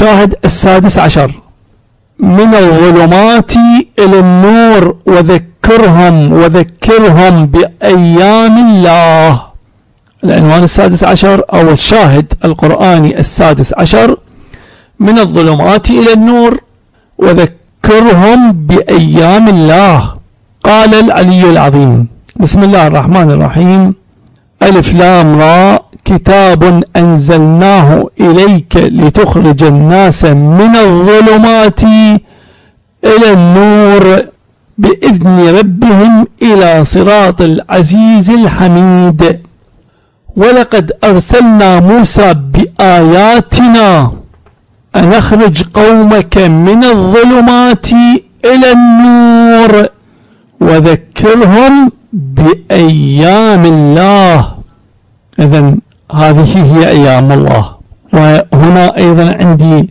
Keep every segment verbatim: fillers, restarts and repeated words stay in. المشاهد السادس عشر: من الظلمات إلى النور وذكرهم وذكرهم بأيام الله. العنوان السادس عشر أو الشاهد القرآني السادس عشر: من الظلمات إلى النور وذكرهم بأيام الله. قال العلي العظيم: بسم الله الرحمن الرحيم. ألف لام راء: كتاب أنزلناه إليك لتخرج الناس من الظلمات إلى النور بإذن ربهم إلى صراط العزيز الحميد. ولقد أرسلنا موسى بآياتنا أن أخرج قومك من الظلمات إلى النور وذكرهم بأيام الله. إذن هذه هي أيام الله. وهنا أيضا عندي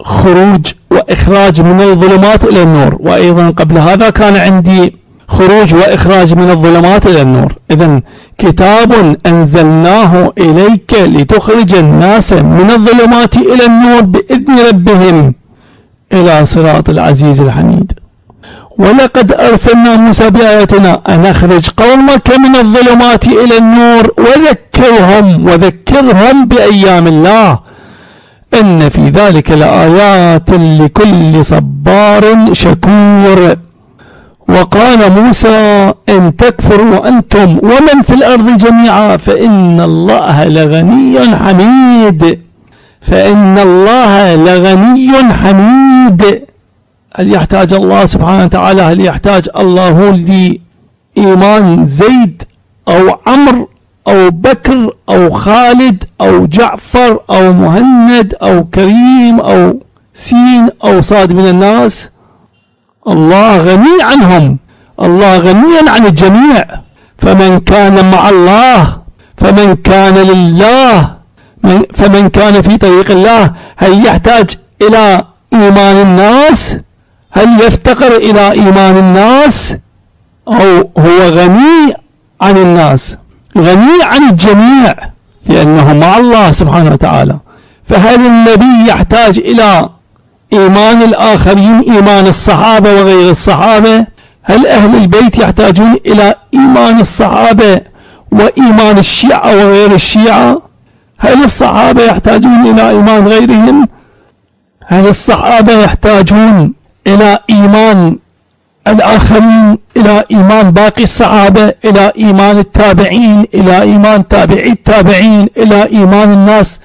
خروج وإخراج من الظلمات إلى النور، وأيضا قبل هذا كان عندي خروج وإخراج من الظلمات إلى النور. إذن كتاب أنزلناه إليك لتخرج الناس من الظلمات إلى النور بإذن ربهم إلى صراط العزيز الحميد. ولقد أرسلنا موسى بآياتنا أن أخرج قومك من الظلمات إلى النور وذكرهم وذكرهم بأيام الله، إن في ذلك لآيات لكل صبار شكور. وقال موسى: إن تكفروا أنتم ومن في الأرض جميعا فإن الله لغني حميد. فإن الله لغني حميد. هل يحتاج الله سبحانه وتعالى، هل يحتاج الله لإيمان زيد أو عمرو أو بكر أو خالد أو جعفر أو مهند أو كريم أو سين أو صاد من الناس؟ الله غني عنهم، الله غني عن الجميع. فمن كان مع الله، فمن كان لله، فمن كان في طريق الله، هل يحتاج إلى إيمان الناس؟ هل يفتقر إلى إيمان الناس؟ أو هو غني عن الناس، غني عن الجميع، لأنه مع الله سبحانه وتعالى. فهل النبي يحتاج إلى إيمان الآخرين، إيمان الصحابة وغير الصحابة؟ هل أهل البيت يحتاجون إلى إيمان الصحابة وإيمان الشيعة وغير الشيعة؟ هل الصحابة يحتاجون إلى إيمان غيرهم؟ هل الصحابة يحتاجون إلى إيمان الآخرين، إلى إيمان باقي الصحابة، إلى إيمان التابعين، إلى إيمان تابعي التابعين، إلى إيمان الناس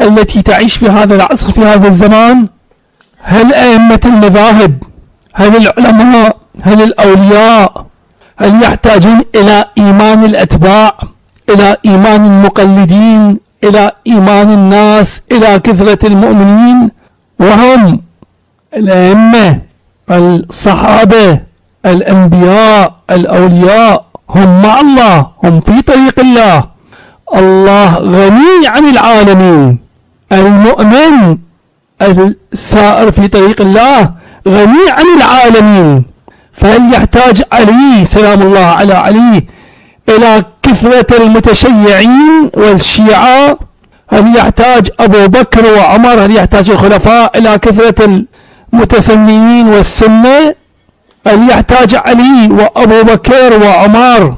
التي تعيش في هذا العصر في هذا الزمان؟ هل أئمة المذاهب، هل العلماء، هل الأولياء، هل يحتاجون إلى إيمان الأتباع، إلى إيمان المقلدين، إلى إيمان الناس، إلى كثرة المؤمنين؟ وهم الأئمة، الصحابة، الأنبياء، الأولياء، هم مع الله، هم في طريق الله. الله غني عن العالمين. المؤمن السائر في طريق الله غني عن العالمين. فهل يحتاج علي سلام الله على علي إلى كثرة المتشيعين والشيعة؟ هل يحتاج أبو بكر وعمر، هل يحتاج الخلفاء إلى كثرة المتسنين والسنة؟ هل يحتاج علي وأبو بكر وعمر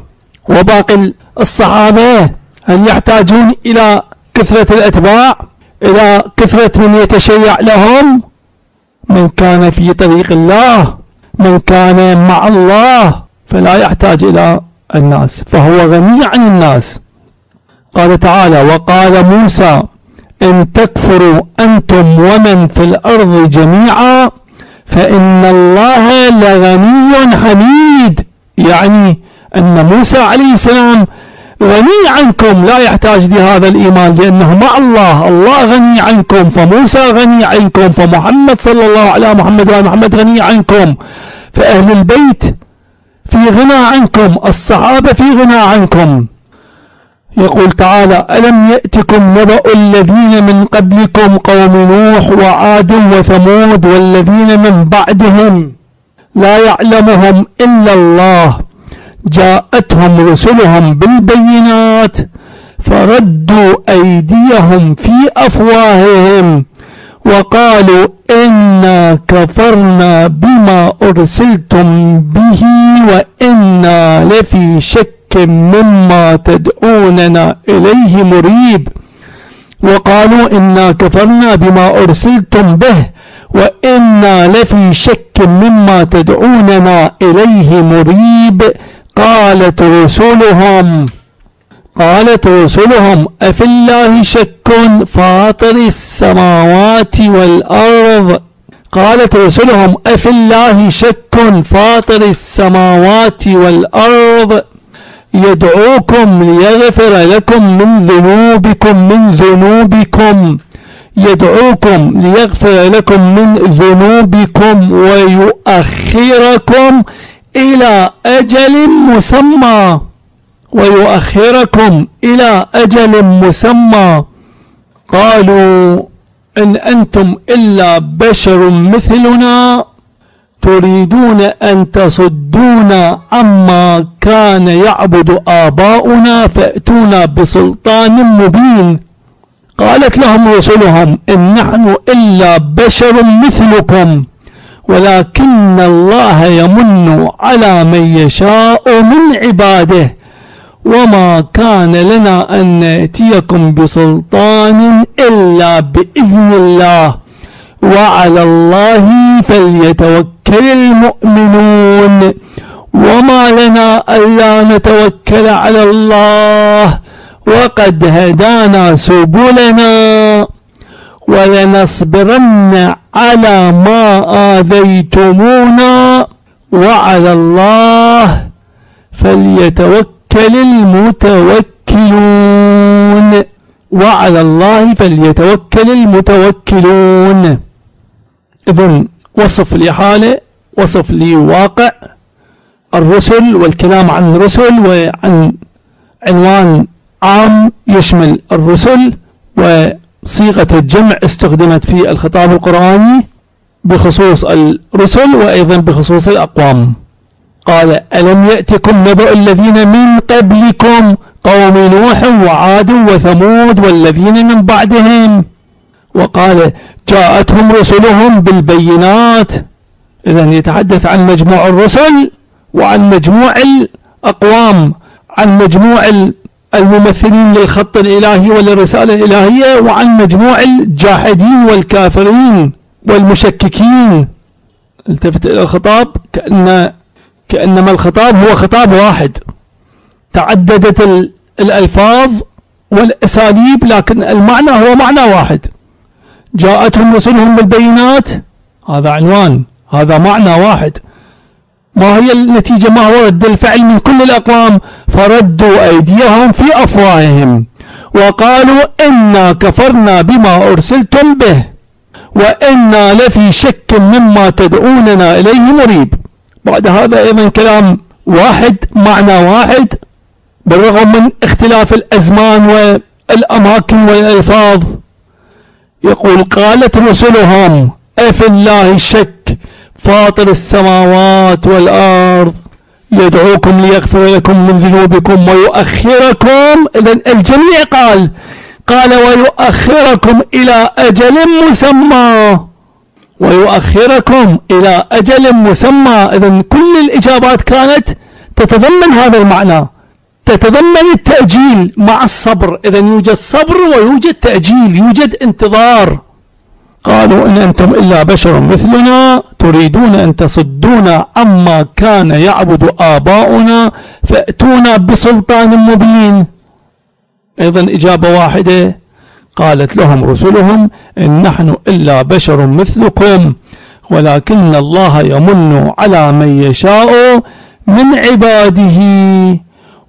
وباقي الصحابة، هل يحتاجون إلى كثرة الأتباع، إلى كثرة من يتشيع لهم؟ من كان في طريق الله، من كان مع الله، فلا يحتاج إلى الناس، فهو غني عن الناس. قال تعالى: وقال موسى: إن تكفروا أنتم ومن في الأرض جميعا فإن الله لغني حميد. يعني أن موسى عليه السلام غني عنكم، لا يحتاج لهذا الإيمان لأنه مع الله. الله غني عنكم، فموسى غني عنكم، فمحمد صلى الله على محمد وعلى محمد غني عنكم، فأهل البيت في غنى عنكم، الصحابة في غنى عنكم. يقول تعالى: ألم يأتكم نبأ الذين من قبلكم قوم نوح وعاد وثمود والذين من بعدهم لا يعلمهم إلا الله، جاءتهم رسلهم بالبينات فردوا أيديهم في أفواههم وقالوا إنا كفرنا بما أرسلتم به وإنا لفي شك مما تدعوننا إليه مريب. وقالوا إنا كفرنا بما أرسلتم به وإنا لفي شك مما تدعوننا إليه مريب. قالت رسلهم قالت رسلهم أفي الله شك فاطر السماوات والأرض قالت رسلهم أفي الله شك فاطر السماوات والأرض يدعوكم ليغفر لكم من ذنوبكم من ذنوبكم يدعوكم ليغفر لكم من ذنوبكم ويؤخركم إلى أجل مسمى ويؤخركم إلى أجل مسمى. قالوا إن أنتم إلا بشر مثلنا تريدون أن تصدونا عما كان يعبد آباؤنا فأتونا بسلطان مبين. قالت لهم رسلهم إن نحن إلا بشر مثلكم ولكن الله يمن على من يشاء من عباده وما كان لنا أن نأتيكم بسلطان إلا بإذن الله وعلى الله فليتوكل المؤمنون. وما لنا ألا نتوكل على الله وقد هدانا سبلنا ولنصبرن على ما آذيتمونا وعلى الله فليتوكل المتوكلون وعلى الله فليتوكل المتوكلون. إذن وصف لحاله وصف لواقع الرسل والكلام عن الرسل وعن عنوان عام يشمل الرسل وصيغة الجمع استخدمت في الخطاب القرآني بخصوص الرسل وأيضا بخصوص الأقوام. قال ألم يأتكم نبأ الذين من قبلكم قوم نوح وعاد وثمود والذين من بعدهم وقال جاءتهم رسلهم بالبينات. إذن يتحدث عن مجموع الرسل وعن مجموع الأقوام عن مجموع الممثلين للخط الإلهي وللرسالة الإلهية وعن مجموع الجاحدين والكافرين والمشككين. التفت إلى الخطاب كأن كأنما الخطاب هو خطاب واحد تعددت الألفاظ والأساليب لكن المعنى هو معنى واحد. جاءتهم رسلهم بالبينات هذا عنوان هذا معنى واحد. ما هي النتيجة؟ ما هو رد الفعل من كل الأقوام؟ فردوا أيديهم في أفواههم وقالوا إنا كفرنا بما أرسلتم به وإنا لفي شك مما تدعوننا إليه مريب. بعد هذا ايضا كلام واحد معنى واحد بالرغم من اختلاف الازمان والاماكن والالفاظ. يقول قالت رسلهم افي الله شك فاطر السماوات والارض يدعوكم ليغفر لكم من ذنوبكم ويؤخركم. اذا الجميع قال قال ويؤخركم الى اجل مسمى ويؤخركم إلى أجل مسمى. إذن كل الإجابات كانت تتضمن هذا المعنى تتضمن التأجيل مع الصبر. إذن يوجد صبر ويوجد تأجيل يوجد انتظار. قالوا إن أنتم إلا بشر مثلنا تريدون أن تصدونا عما كان يعبد آباؤنا فأتونا بسلطان مبين. أيضا إجابة واحدة. قالت لهم رسلهم إن نحن إلا بشر مثلكم ولكن الله يمن على من يشاء من عباده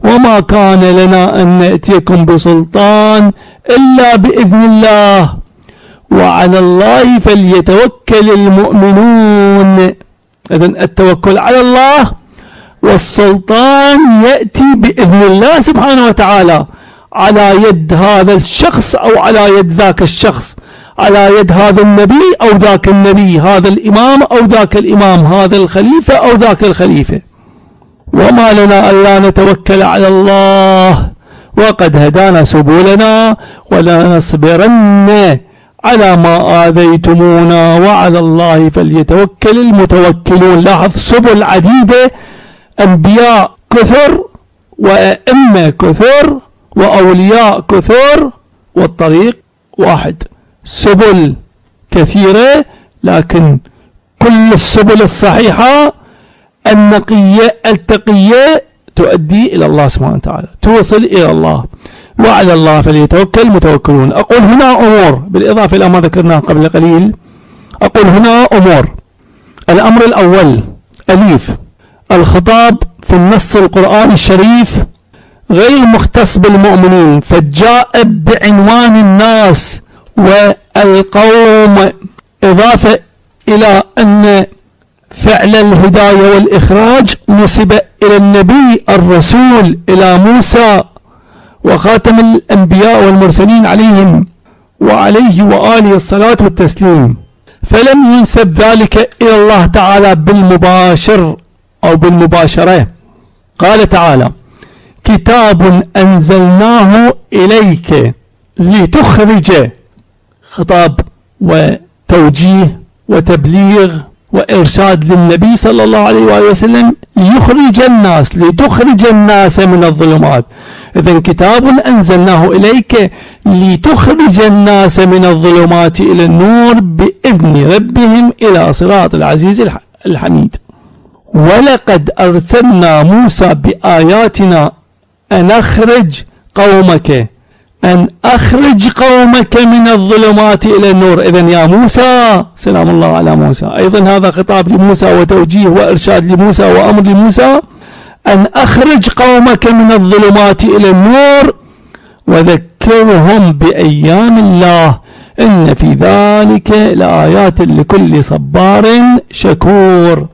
وما كان لنا أن نأتيكم بسلطان إلا بإذن الله وعلى الله فليتوكل المؤمنون. إذن التوكل على الله والسلطان يأتي بإذن الله سبحانه وتعالى على يد هذا الشخص أو على يد ذاك الشخص على يد هذا النبي أو ذاك النبي هذا الإمام أو ذاك الإمام هذا الخليفة أو ذاك الخليفة. وما لنا ألا نتوكل على الله وقد هدانا سبلنا ولنصبرن على ما آذيتمونا وعلى الله فليتوكل المتوكلون. لاحظ سبل عديدة، أنبياء كثر وأئمة كثر وأولياء كثر والطريق واحد. سبل كثيرة لكن كل السبل الصحيحة النقية التقية تؤدي إلى الله سبحانه وتعالى، توصل إلى الله، وعلى الله فليتوكل المتوكلون. أقول هنا أمور بالإضافة إلى ما ذكرناه قبل قليل. أقول هنا أمور. الأمر الأول، أليف، الخطاب في النص القرآني الشريف غير مختص بالمؤمنين، فجاء بعنوان الناس والقوم، إضافة إلى أن فعل الهداية والإخراج نسب إلى النبي الرسول، إلى موسى وخاتم الأنبياء والمرسلين عليهم وعليه وآله الصلاة والتسليم، فلم ينسب ذلك إلى الله تعالى بالمباشر أو بالمباشرة. قال تعالى: كتاب أنزلناه إليك لتخرج، خطاب وتوجيه وتبليغ وإرشاد للنبي صلى الله عليه وآله وسلم، ليخرج الناس، لتخرج الناس من الظلمات. إذن كتاب أنزلناه إليك لتخرج الناس من الظلمات إلى النور بإذن ربهم إلى صراط العزيز الحميد. ولقد أرسلنا موسى بآياتنا أن أخرج قومك، أن أخرج قومك من الظلمات إلى النور. إذن يا موسى، سلام الله على موسى، أيضا هذا خطاب لموسى وتوجيه وإرشاد لموسى وأمر لموسى أن أخرج قومك من الظلمات إلى النور وذكرهم بأيام الله إن في ذلك لآيات لكل صبار شكور.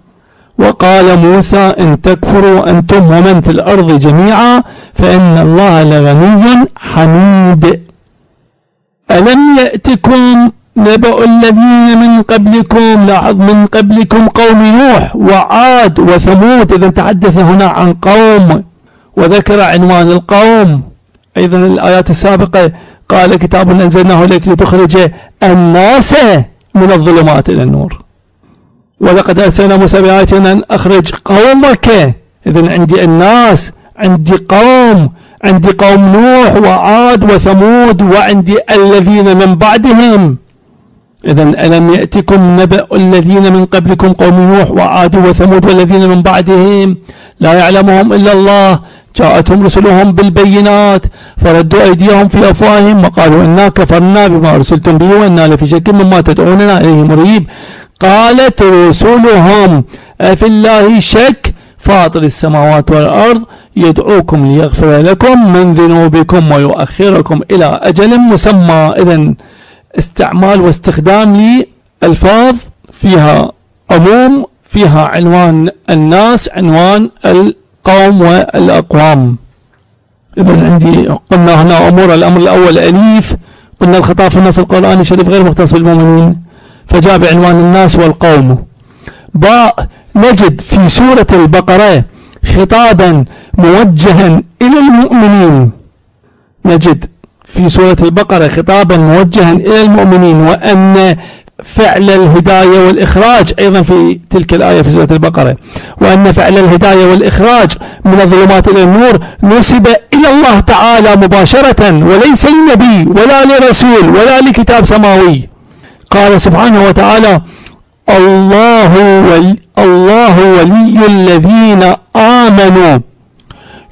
وقال موسى: إن تكفروا أنتم ومن في الأرض جميعا فإن الله لغني حميد. ألم يأتكم نبأ الذين من قبلكم، لاحظ من قبلكم، قوم نوح وعاد وثمود. إذا تحدث هنا عن قوم وذكر عنوان القوم. أيضا الآيات السابقة قال: كتاب أنزلناه إليك لتخرج الناس من الظلمات إلى النور. ولقد أرسلنا موسى بآياتنا أن أخرج قومك. إذن عندي الناس، عندي قوم، عندي قوم نوح وعاد وثمود، وعندي الذين من بعدهم. إذن ألم يأتكم نبأ الذين من قبلكم قوم نوح وعاد وثمود والذين من بعدهم لا يعلمهم إلا الله جاءتهم رسلهم بالبينات فردوا أيديهم في أفواههم وقالوا إنا كفرنا بما أرسلتم به وإنا لفي شك مما تدعوننا إليه مريب. قالت رسلهم: أفي الله شك فاطر السماوات والأرض يدعوكم ليغفر لكم من ذنوبكم ويؤخركم إلى أجل مسمى. إذن استعمال واستخدام لألفاظ فيها عموم، فيها عنوان الناس، عنوان القوم والأقوام. إذن عندي قلنا هنا أمور. الأمر الأول أليف، قلنا الخطاب في النص القرآني الشريف غير مختص بالمؤمنين فجاء بعنوان الناس والقوم. باء، نجد في سورة البقرة خطابا موجها إلى المؤمنين، نجد في سورة البقرة خطابا موجها إلى المؤمنين، وأن فعل الهداية والإخراج أيضا في تلك الآية في سورة البقرة، وأن فعل الهداية والإخراج من الظلمات إلى النور نسب إلى الله تعالى مباشرة وليس لنبي ولا لرسول ولا لكتاب سماوي. قال سبحانه وتعالى: الله ولي, الله ولي الذين آمنوا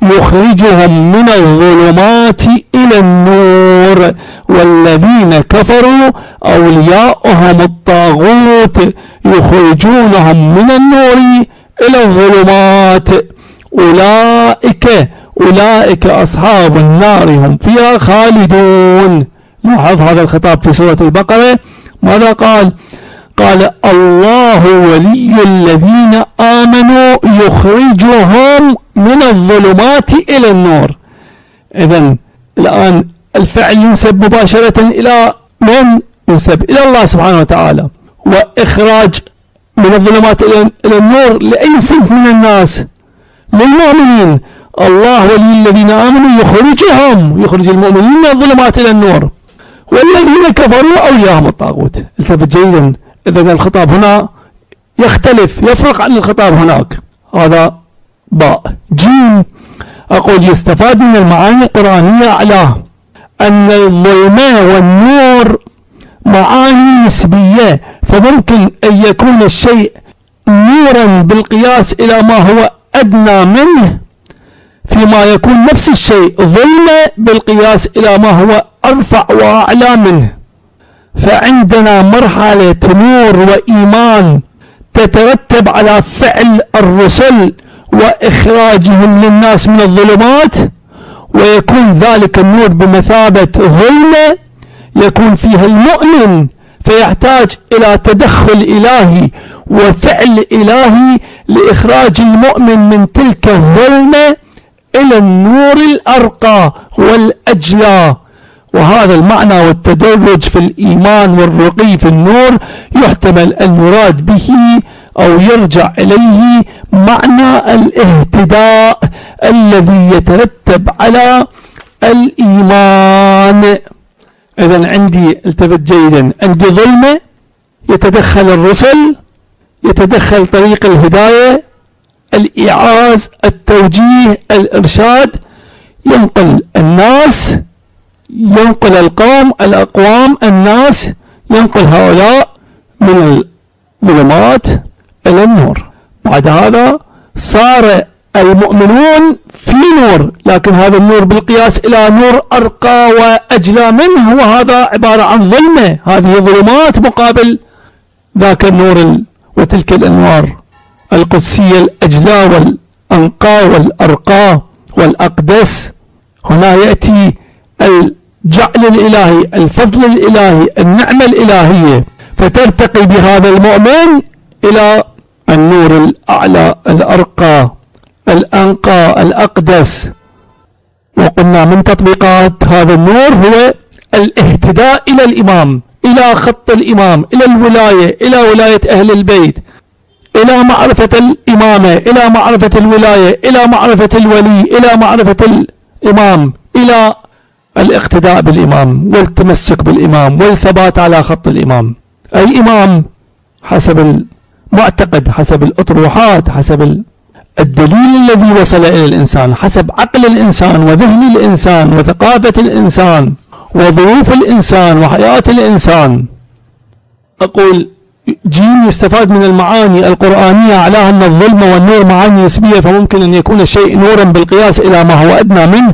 يخرجهم من الظلمات إلى النور والذين كفروا أولياؤهم الطاغوت يخرجونهم من النور إلى الظلمات أولئك أولئك أصحاب النار هم فيها خالدون. لاحظ هذا الخطاب في سورة البقرة ماذا قال؟ قال: الله ولي الذين آمنوا يخرجهم من الظلمات إلى النور. إذن الآن الفعل ينسب مباشرة إلى من؟ ينسب إلى الله سبحانه وتعالى. وإخراج من الظلمات إلى النور لأي صنف من الناس؟ للمؤمنين. الله ولي الذين آمنوا يخرجهم، يخرج المؤمنين من الظلمات إلى النور والذين كفروا أولياءهم هم الطاغوت. التفت جيدا، إذن الخطاب هنا يختلف، يفرق عن الخطاب هناك. هذا باء. جيم، أقول يستفاد من المعاني القرآنية على أن الظلم والنور معاني نسبية، فممكن أن يكون الشيء نورا بالقياس إلى ما هو أدنى منه، فيما يكون نفس الشيء ظلمة بالقياس إلى ما هو أرفع وأعلى منه. فعندنا مرحلة نور وإيمان تترتب على فعل الرسل وإخراجهم للناس من الظلمات، ويكون ذلك النور بمثابة ظلمة يكون فيها المؤمن، فيحتاج إلى تدخل إلهي وفعل إلهي لإخراج المؤمن من تلك الظلمة إلى النور الأرقى والأجلى. وهذا المعنى والتدرج في الإيمان والرقي في النور يحتمل أن يراد به أو يرجع إليه معنى الاهتداء الذي يترتب على الإيمان. إذن عندي، التفت جيدا، عندي ظلمة يتدخل الرسل، يتدخل طريق الهداية، الإعاز، التوجيه، الإرشاد، ينقل الناس، ينقل القوم، الأقوام، الناس، ينقل هؤلاء من الظلمات إلى النور. بعد هذا صار المؤمنون في نور، لكن هذا النور بالقياس إلى نور أرقى وأجلى منه، وهذا عبارة عن ظلمة، هذه ظلمات مقابل ذاك النور وتلك الأنوار القدسية الأجلى والأنقى والأرقى والأقدس. هنا يأتي الجعل الإلهي، الفضل الإلهي، النعمة الإلهية، فترتقي بهذا المؤمن إلى النور الأعلى الأرقى الأنقى الأقدس. وقلنا من تطبيقات هذا النور هو الاهتداء إلى الإمام، إلى خط الإمام، إلى الولاية، إلى ولاية أهل البيت، إلى معرفة الإمامة، إلى معرفة الولاية، إلى معرفة الولي، إلى معرفة الإمام، إلى الاقتداء بالإمام والتمسك بالإمام والثبات على خط الإمام. الإمام حسب المعتقد، حسب الأطروحات، حسب الدليل الذي وصل إلى الإنسان، حسب عقل الإنسان وذهن الإنسان وثقافة الإنسان وظروف الإنسان وحياة الإنسان. أقول جيم، يستفاد من المعاني القرآنية على أن الظلم والنور معاني نسبية، فممكن أن يكون الشيء نورا بالقياس إلى ما هو أدنى منه،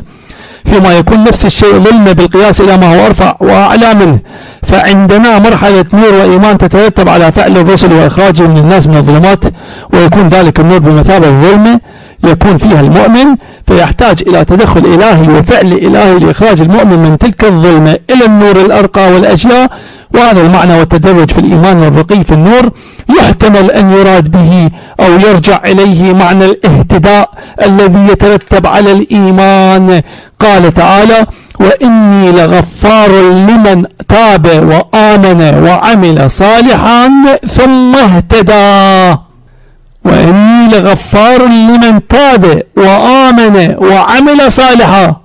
فيما يكون نفس الشيء ظلمة بالقياس إلى ما هو أرفع وأعلى منه. فعندنا مرحلة نور وإيمان تترتب على فعل الرسل وإخراجهم للناس من الظلمات، ويكون ذلك النور بمثابة الظلمة يكون فيها المؤمن، فيحتاج إلى تدخل إلهي وفعل إلهي لإخراج المؤمن من تلك الظلمة إلى النور الأرقى والأجلى. وهذا المعنى والتدرج في الإيمان والرقي في النور يحتمل أن يراد به أو يرجع إليه معنى الاهتداء الذي يترتب على الإيمان. قال تعالى: وإني لغفار لمن تاب وآمن وعمل صالحا ثم اهتدى. وإني لغفار لمن تاب وآمن وعمل صالحا.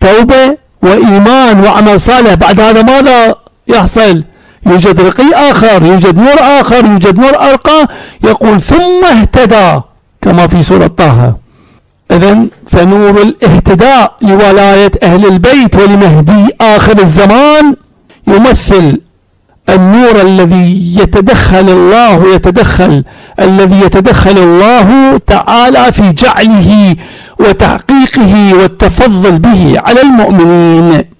توبة وإيمان وعمل صالح، بعد هذا ماذا يحصل؟ يوجد رقي آخر، يوجد نور آخر، يوجد نور أرقى. يقول ثم اهتدى كما في سورة طه. إذن فنور الاهتداء لولاية أهل البيت ولمهدي آخر الزمان يمثل النور الذي يتدخل الله يتدخل الذي يتدخل الله تعالى في جعله وتحقيقه والتفضل به على المؤمنين.